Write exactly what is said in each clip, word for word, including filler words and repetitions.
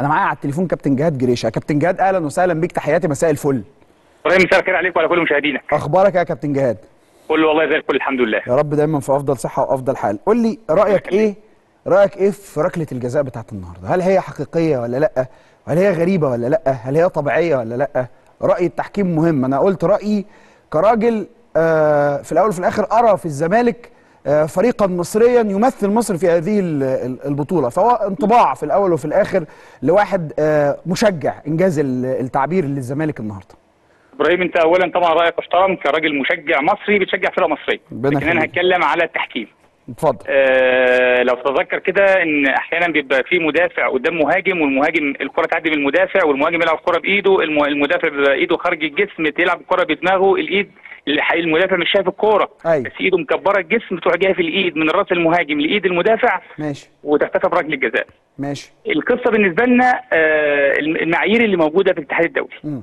انا معايا على التليفون كابتن جهاد جريشة. كابتن جهاد اهلا وسهلا بيك، تحياتي، مساء الفل. ابراهيم مساء الخير عليك وعلى كل مشاهدينك. اخبارك يا كابتن جهاد؟ كله والله زي الفل الحمد لله، يا رب دايما في افضل صحه وافضل حال. قول لي رايك ايه، رايك ايه في ركله الجزاء بتاعت النهارده؟ هل هي حقيقيه ولا لا؟ هل هي غريبه ولا لا؟ هل هي طبيعيه ولا لا؟ راي التحكيم مهم، انا قلت رايي كراجل آه في الاول وفي الاخر ارى في الزمالك آه فريقا مصريا يمثل مصر في هذه البطوله، فهو انطباع في الاول وفي الاخر لواحد آه مشجع، انجاز التعبير للزمالك النهارده. ابراهيم انت اولا طبعا رايك احترم كراجل مشجع مصري بتشجع فرقه مصريه، لكن انا هتكلم على التحكيم. اتفضل. آه لو تتذكر كده ان احيانا بيبقى في مدافع قدام مهاجم، والمهاجم الكره تعدي من المدافع، والمهاجم يلعب الكره بايده، المدافع بايده خارج الجسم، تلعب الكره بدماغه، الايد المدافع مش شايف الكوره بس ايده مكبره الجسم تروح جايه في الايد من راس المهاجم لايد المدافع، ماشي، وتحتسب ركله الجزاء. ماشي. القصه بالنسبه لنا آه المعايير اللي موجوده في الاتحاد الدولي،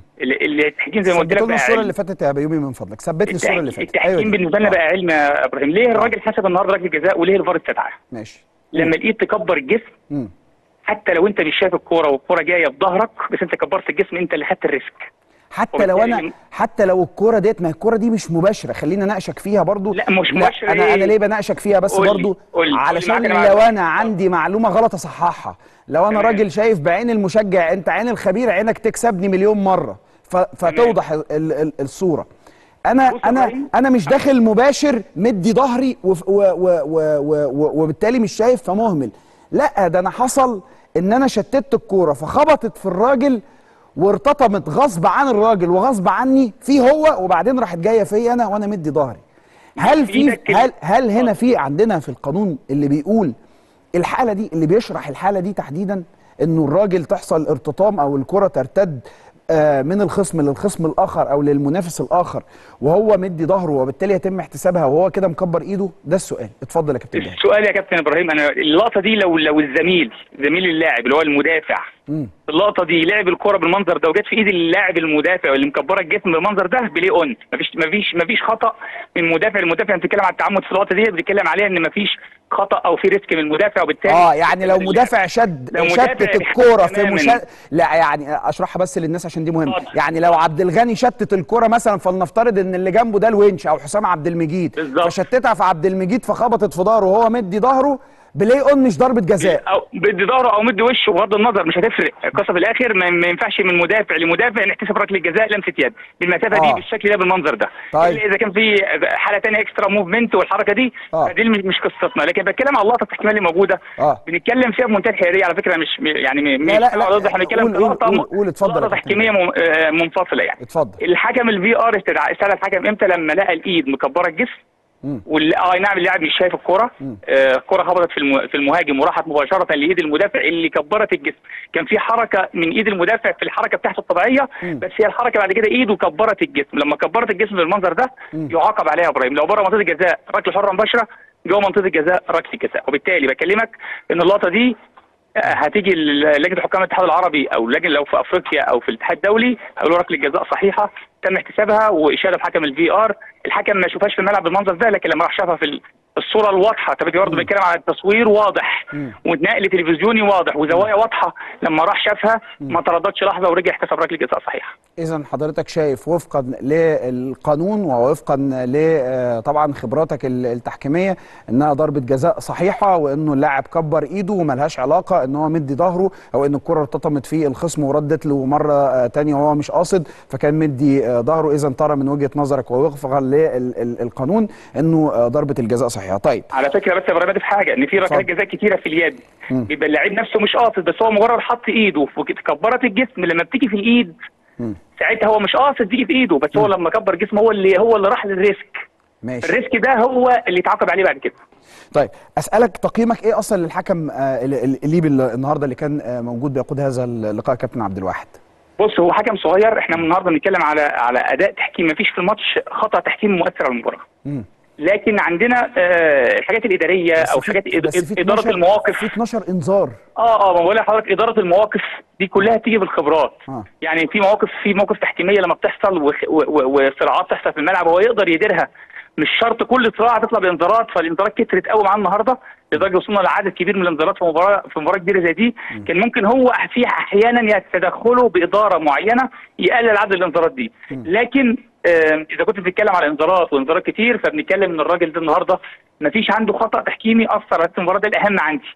التحكيم زي ما قلت لك بقى الصوره اللي فاتت يا بيومي من فضلك، ثبت لي الصوره اللي فاتت. التحكيم أيوة بالنسبه لنا آه. بقى علم يا ابراهيم. ليه الراجل حسب النهارده ركله جزاء وليه الفار استدعاها؟ ماشي. لما الايد تكبر الجسم مم. حتى لو انت مش شايف الكوره والكوره جايه في ظهرك بس انت كبرت الجسم، انت اللي خدت الريسك. حتى لو انا حتى لو الكوره ديت، ما الكوره دي مش مباشره، خلينا ناقشك فيها برضو. لا مش مباشره. انا إيه؟ انا ليه بناقشك فيها بس قولي. برضو قولي. علشان قولي. لو انا عندي معلومه غلط اصححها. لو انا راجل شايف بعين المشجع، انت عين الخبير، عينك تكسبني مليون مره فتوضح ال ال الصوره. انا انا انا مش داخل مباشر مدي ظهري وبالتالي مش شايف فمهمل. لا ده انا حصل ان انا شتت الكوره فخبطت في الراجل وارتطمت غصب عن الراجل وغصب عني فيه هو، وبعدين راحت جايه فيا انا وانا مدي ظهري. هل في هل هل هنا في عندنا في القانون اللي بيقول الحاله دي، اللي بيشرح الحاله دي تحديدا، انه الراجل تحصل ارتطام او الكره ترتد من الخصم للخصم الاخر او للمنافس الاخر وهو مدي ظهره وبالتالي يتم احتسابها وهو كده مكبر ايده؟ ده السؤال. اتفضل يا كابتن. السؤال يا كابتن ابراهيم، انا اللقطه دي لو لو الزميل زميل اللاعب اللي هو المدافع مم. اللقطه دي لعب الكره بالمنظر ده وجت في ايد اللاعب المدافع اللي مكبره الجسم بالمنظر ده، بلاي اون، مفيش مفيش مفيش خطا من مدافع المدافع بتتكلم على التعمد في اللقطه دي، بتتكلم عليها ان مفيش خطا او في ريسك من المدافع، وبالتالي اه يعني لو مدافع شد شتت الكوره في مشا... لا يعني اشرحها بس للناس عشان دي مهمه. يعني لو عبد الغني شتت الكوره مثلا، فلنفترض ان اللي جنبه ده الونش او حسام عبد المجيد بالزبط. فشتتها في عبد المجيد فخبطت في ظهره وهو مدي ظهره، بلاي اون مش ضربه جزاء، او مدي ظهره او مدي وشه، بغض النظر مش هتفرق القصه في الاخر. ما ينفعش من مدافع لمدافع نحتسب ركله جزاء لمسه يد بالمسافه آه. دي بالشكل ده بالمنظر ده. طيب. اذا كان في حاله ثانيه اكسترا موفمنت والحركه دي آه. فدي مش قصتنا، لكن بتكلم على اللقطه التحكيميه اللي موجوده آه. بنتكلم فيها بمنتهى الحياديه على فكره، مش يعني مش قصدي احنا بنتكلم في لقطه تحكيميه منفصله. يعني اتفضل. الحكم الفي ار استدعى استدعى الحكم امتى؟ لما لقى الايد مكبره الجسم وال اه نعم اللاعب مش شايف الكوره، الكوره آه خبطت في الم... في المهاجم وراحت مباشره لايد المدافع اللي كبرت الجسم. كان في حركه من ايد المدافع في الحركه بتاعته الطبيعيه مم. بس هي الحركه بعد كده ايده كبرت الجسم. لما كبرت الجسم بالمنظر ده مم. يعاقب عليها يا ابراهيم. لو بره منطقه الجزاء ركله حره مباشره، جوه منطقه الجزاء ركله جزاء. وبالتالي بكلمك ان اللقطه دي هتيجي لجنه حكام الاتحاد العربي او لجنه لو في افريقيا او في الاتحاد الدولي، هيقولوا ركله جزاء صحيحه تم احتسابها واشاده بحكم الفي ار. الحكم ما شافهاش في الملعب بالمنظر ده، لكن لما راح شافها في الصوره الواضحه، طب برضه بنتكلم على التصوير واضح ونقل تلفزيوني واضح وزوايا واضحه، لما راح شافها ما ترددش لحظه ورجع احتسب ركله جزاء صحيحه. اذا حضرتك شايف وفقا للقانون ووفقا ل طبعا خبراتك التحكيميه انها ضربه جزاء صحيحه، وانه اللاعب كبر ايده وملهاش علاقه ان هو مدي ظهره او ان الكره ارتطمت في الخصم وردت له مره ثانيه وهو مش قاصد فكان مدي ظهره. اذا ترى من وجهه نظرك ووفقا للقانون انه ضربه الجزاء صحيحه. طيب على فكره بس يا ابراهيم في حاجه، ان في ركلات جزاء كتيره في اليد بيبقى اللاعب نفسه مش قاصد، بس هو مجرد حط ايده وكبرت الجسم. لما بتيجي في الايد ساعتها هو مش قاصد تيجي في ايده، بس هو لما كبر جسمه هو اللي هو اللي راح للريسك. ماشي. الريسك ده هو اللي اتعاقب عليه بعد كده. طيب اسالك تقييمك ايه اصلا للحكم الليبي النهارده اللي كان موجود بيقود هذا اللقاء كابتن عبد الواحد؟ بص هو حكم صغير، احنا النهارده بنتكلم على على اداء تحكيم، مفيش في الماتش خطا تحكيمي مؤثر على المباراه. امم لكن عندنا آه الحاجات الاداريه او حاجات اداره المواقف. في اتناشر انذار. اه اه ما بقول لحضرتك اداره المواقف دي كلها بتيجي بالخبرات. آه. يعني في مواقف في مواقف تحكيميه لما بتحصل وصراعات تحصل في الملعب هو يقدر يديرها مش شرط كل صراع هتطلع بانذارات، فالانذارات كترت قوي معانا النهارده لدرجه وصلنا لعدد كبير من الانذارات في مباراه في مباراه كبيره زي دي. كان ممكن هو في احيانا يتدخلوا باداره معينه يقلل عدد الانذارات دي، لكن اذا كنت بتتكلم على انذارات وانذارات كتير فبنتكلم ان الراجل ده النهارده مفيش عنده خطا تحكيمي اثر على المباراه، ده الاهم عندي.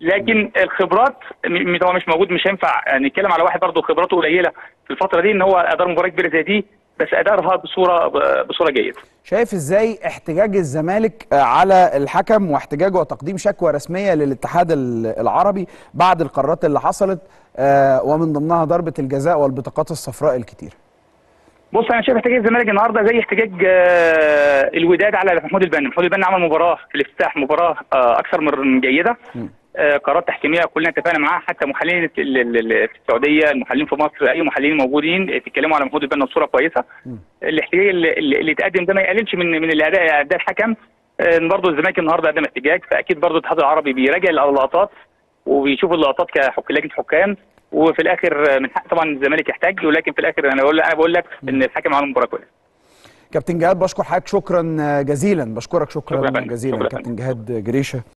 لكن الخبرات هو مش موجود، مش هينفع نتكلم على واحد برضه خبراته قليله في الفتره دي ان هو ادار مباراه كبيره زي دي، بس ادارها بصوره بصوره جيده. شايف ازاي احتجاج الزمالك على الحكم واحتجاجه وتقديم شكوى رسميه للاتحاد العربي بعد القرارات اللي حصلت ومن ضمنها ضربه الجزاء والبطاقات الصفراء الكتير؟ بص انا شايف احتجاج الزمالك النهارده زي احتجاج الوداد على محمود البنا، محمود البنا عمل مباراه في الافتتاح مباراه اكثر من جيده، قرارات تحكيميه كلنا اتفقنا معاها، حتى محللين في السعوديه المحللين في مصر اي محللين موجودين اتكلموا على محمود البنا بصوره كويسه. الاحتجاج اللي اتقدم ده ما يقللش من من اللي اداه الحكم. برضه الزمالك النهارده قدم احتجاج، فاكيد برضه الاتحاد العربي بيراجع اللقطات وبيشوف اللقطات كلجنه حكام، وفي الاخر من حق طبعا الزمالك يحتاج، ولكن في الاخر انا بقول انا بقول لك ان الحكم عمل مباراه كويسه. كابتن جهاد بشكر حضرتك شكرا جزيلا، بشكرك شكرا, شكرا جزيلا شكرا كابتن جهاد جريشة.